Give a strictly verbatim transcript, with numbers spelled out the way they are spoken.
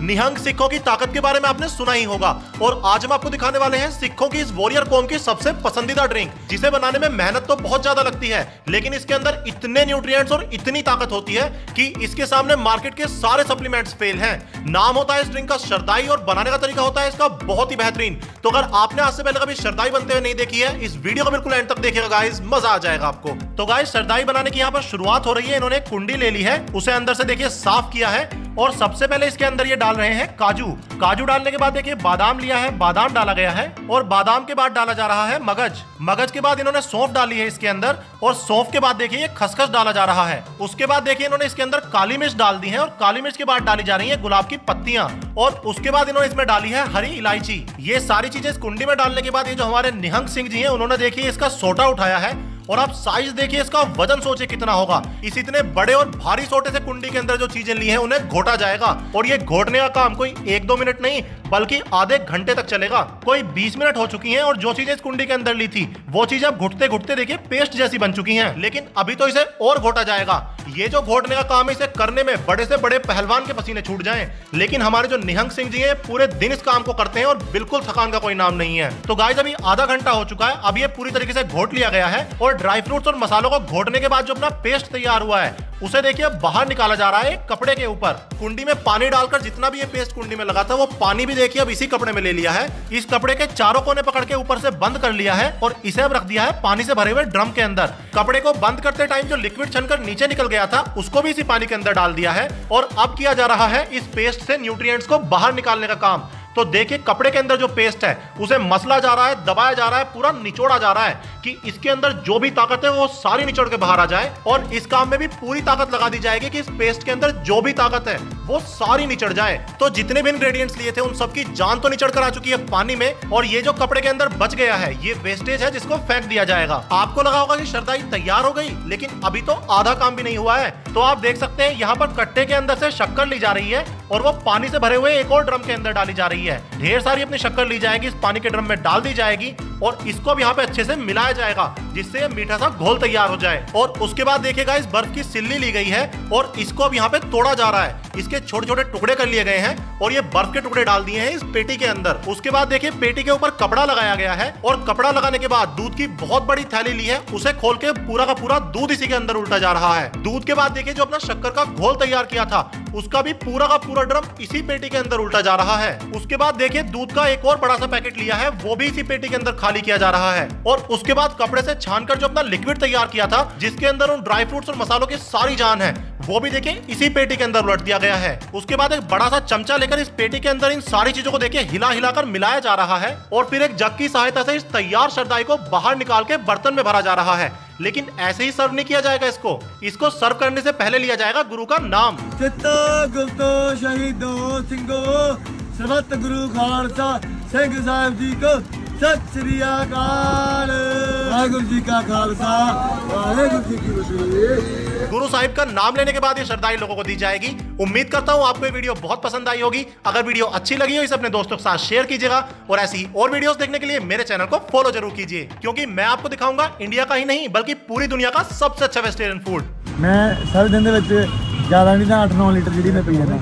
निहंग सिखों की ताकत के बारे में आपने सुना ही होगा, और आज हम आपको दिखाने वाले हैं सिखों की इस वॉरियर कॉम की सबसे पसंदीदा ड्रिंक, जिसे बनाने में मेहनत तो बहुत ज्यादा लगती है, लेकिन इसके अंदर इतने न्यूट्रिएंट्स और इतनी ताकत होती है कि इसके सामने मार्केट के सारे सप्लीमेंट्स फेल हैं। नाम होता है इस ड्रिंक का शरदाई और बनाने का तरीका होता है इसका बहुत ही बेहतरीन। तो अगर आपने आज से पहले कभी शरदाई बनते हुए नहीं देखी है, इस वीडियो को बिल्कुल एंड तक देखिएगा गाइस, मजा आ जाएगा आपको। तो गाइस शरदाई बनाने की यहाँ पर शुरुआत हो रही है। इन्होंने कुंडी ले ली है, उसे अंदर से देखिए साफ किया है, और सबसे पहले इसके अंदर ये डाल रहे हैं काजू। काजू डालने के बाद देखिए बादाम लिया है, बादाम डाला गया है, और बादाम के बाद डाला जा रहा है मगज। मगज के बाद इन्होंने सौंफ डाली है इसके अंदर, और सौंफ के बाद देखिए ये खसखस डाला जा रहा है। उसके बाद देखिए इन्होंने इसके अंदर काली मिर्च डाल दी है, और काली मिर्च के बाद डाली जा रही है गुलाब की पत्तियां, और उसके बाद इन्होंने इसमें डाली है हरी इलायची। ये सारी चीजें इस कुंडी में डालने के बाद ये जो हमारे निहंग सिंह जी है, उन्होंने देखिए इसका सोटा उठाया है, और आप साइज देखिए इसका, वजन सोचिए कितना होगा। इस इतने बड़े और भारी सोटे से कुंडी के अंदर जो चीजें ली हैं उन्हें घोटा जाएगा, और ये घोटने का काम कोई एक दो मिनट नहीं बल्कि आधे घंटे तक चलेगा। कोई बीस मिनट हो चुकी हैं, और जो चीजें इस कुंडी के अंदर ली थी वो चीजें अब घुटते घुटते देखिए पेस्ट जैसी बन चुकी हैं, लेकिन अभी तो इसे और घोटा जाएगा। ये जो घोटने का काम है इसे करने में बड़े से बड़े पहलवान के पसीने छूट जाएं, लेकिन हमारे जो निहंग सिंह जी हैं पूरे दिन इस काम को करते हैं और बिल्कुल थकान का कोई नाम नहीं है। तो गाइस अभी आधा घंटा हो चुका है, अब ये पूरी तरीके से घोट लिया गया है, और ड्राई फ्रूट्स और मसालों को घोटने के बाद जो अपना पेस्ट तैयार हुआ है उसे देखिए बाहर निकाला जा रहा है कपड़े के ऊपर। कुंडी में पानी डालकर जितना भी ये पेस्ट कुंडी में लगा था वो पानी भी देखिए अब इसी कपड़े में ले लिया है। इस कपड़े के चारों कोने पकड़ के ऊपर से बंद कर लिया है, और इसे अब रख दिया है पानी से भरे हुए ड्रम के अंदर। कपड़े को बंद करते टाइम जो लिक्विड छनकर नीचे निकल गया था उसको भी इसी पानी के अंदर डाल दिया है, और अब किया जा रहा है इस पेस्ट से न्यूट्रिएंट्स को बाहर निकालने का काम। तो देखिए कपड़े के अंदर जो पेस्ट है उसे मसला जा रहा है, दबाया जा रहा है, पूरा निचोड़ा जा रहा है कि इसके अंदर जो भी ताकत है वो सारी निचोड़ के बाहर आ जाए, और इस काम में भी पूरी ताकत लगा दी जाएगी कि इस पेस्ट के अंदर जो भी ताकत है वो सारी निचड़ जाए। तो जितने भी इंग्रेडिएंट्स लिए थे उन सबकी जान तो निचड़ कर आ चुकी है पानी में, और ये जो कपड़े के अंदर बच गया है ये वेस्टेज है जिसको फेंक दिया जाएगा। आपको लगा होगा कि शरदाई तैयार हो गई, लेकिन अभी तो आधा काम भी नहीं हुआ है। तो आप देख सकते हैं यहाँ पर कट्टे के अंदर से शक्कर ली जा रही है, और वो पानी से भरे हुए एक और ड्रम के अंदर डाली जा रही है। ढेर सारी अपनी शक्कर ली जाएगी, इस पानी के ड्रम में डाल दी जाएगी, और इसको भी यहाँ पे अच्छे से मिलाया जाएगा जिससे ये मीठा सा घोल तैयार हो जाए। और उसके बाद देखिएगा इस बर्फ की सिल्ली ली गई है, और इसको अब यहाँ पे तोड़ा जा रहा है। इसके छोटे छोटे टुकड़े कर लिए गए हैं, और ये बर्फ के टुकड़े डाल दिए हैं इस पेटी के अंदर। उसके बाद देखिए पेटी के ऊपर कपड़ा लगाया गया है, और कपड़ा लगाने के बाद दूध की बहुत बड़ी थैली ली है, उसे खोल के पूरा का पूरा दूध इसी के अंदर उल्टा जा रहा है। दूध के बाद देखिए जो अपना शक्कर का घोल तैयार किया था उसका भी पूरा का पूरा ड्रम इसी पेटी के अंदर उल्टा जा रहा है। उसके बाद देखिए दूध का एक और बड़ा सा पैकेट लिया है, वो भी इसी पेटी के अंदर खाली किया जा रहा है, और उसके बाद कपड़े से छानकर जो अपना लिक्विड तैयार किया था जिसके अंदर उन ड्राई फ्रूट्स और मसालों की सारी जान है वो भी देखिए इसी पेटी के अंदर उलट दिया गया है। उसके बाद एक बड़ा सा चमचा लेकर इस पेटी के अंदर इन सारी चीजों को देखिए हिला हिला कर मिलाया जा रहा है, और फिर एक जग की सहायता से इस तैयार शरदाई को बाहर निकाल के बर्तन में भरा जा रहा है। लेकिन ऐसे ही सर्व नहीं किया जाएगा इसको, इसको सर्व करने से पहले लिया जाएगा गुरु का नाम। गुरु खालसा सिंह साहब जी को सत श्री अकाल। वाहेगुरु जी का खालसा वाहेगुरु जी की फतेह। गुरु साहिब का नाम लेने के बाद ये शरदाई लोगों को दी जाएगी। उम्मीद करता हूँ आपको ये वीडियो बहुत पसंद आई होगी। अगर वीडियो अच्छी लगी हो इसे अपने दोस्तों के साथ शेयर कीजिएगा, और ऐसी और वीडियोस देखने के लिए मेरे चैनल को फॉलो जरूर कीजिए, क्योंकि मैं आपको दिखाऊंगा इंडिया का ही नहीं बल्कि पूरी दुनिया का सबसे अच्छा वेजिटेरियन फूड। मैं सारे दिन ज्यादा नहीं था आठ नौ लीटर जी मैं पी लेना।